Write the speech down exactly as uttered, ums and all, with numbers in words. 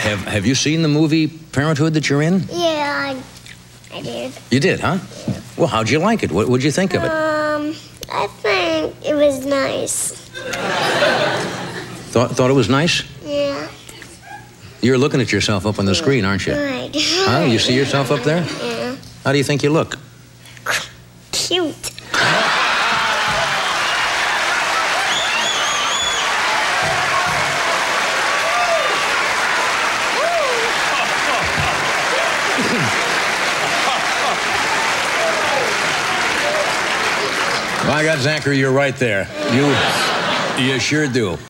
Have Have you seen the movie Parenthood that you're in? Yeah, I, I did. You did, huh? Yeah. Well, how'd you like it? What would you think of it? Um, I think it was nice. Thought Thought it was nice? Yeah. You're looking at yourself up on the yeah. screen, aren't you? Oh my God. Huh? You see yourself up there? Yeah. How do you think you look? Cute. Well, I got Zachary, you're right there. You, you sure do.